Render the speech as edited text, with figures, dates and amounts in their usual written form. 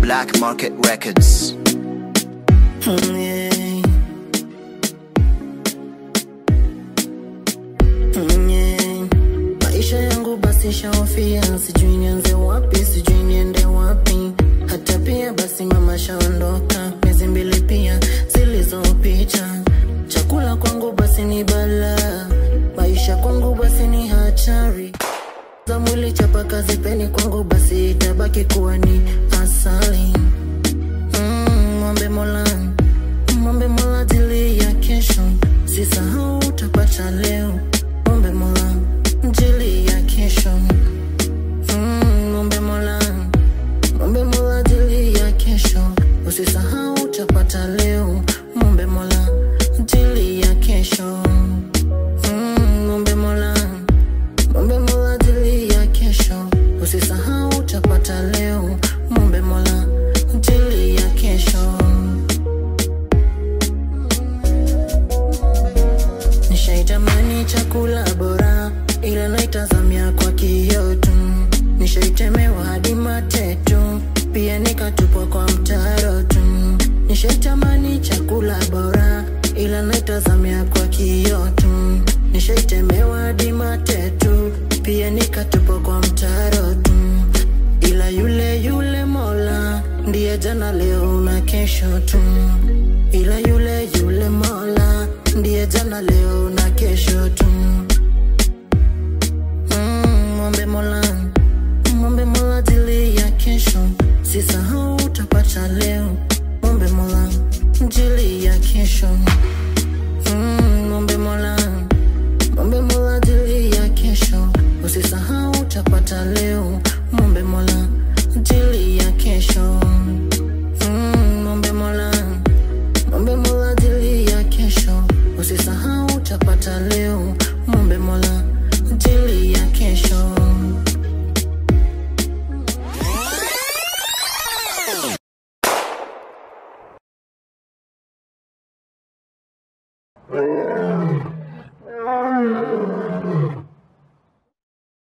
Black Market Records. Maisha yangu basi shahofia, sijui nianze wapi, sijui niende wapi. Hata pia basi mama shaondoka, miezi mbili pia zilizopita. Chakula kwangu basi ni balaa, maisha kwangu basi ni hatari. Za mwili chapa kazi peni kwangu basi itabaki kuwa ni asali. Mwombe Mola ajili ya kesho, usisahau utapata leo. Mwombe Mola ajili ya kesho, Mwombe Mola ajili ya kesho, usisahau utapata leo. Mwombe Mola ajili ya kesho, Mwombe Mola ajili ya kesho, usisahau utapata leo. Mwombe Mola ajili ya kesho. Nishaitamani chakula bora, ila naitazamia kwa kioo tu. Nishaitemewa hadi mate tu, pia nikatupwa kwa mtaro tu. Nishaitamani chakula bora, ila naitazamia kwa kioo tu. Nishaitemewa hadi mate tu, pia nikatupwa kwa mtaro tu. Ila yule Mola ndiye jana leo na kesho tu. Ila yule Mola ndiye jana leo na kesho tu. Mwombe Mola ajili ya kesho, usisahau utapata leo. Mwombe Mola ajili ya kesho, Mwombe Mola ajili ya kesho, usisahau utapata leo. Mwombe Mola ajili ya kesho, Mwombe Mola ajili ya kesho, usisahau utapata leo. Mwombe Mola ajili ya kesho.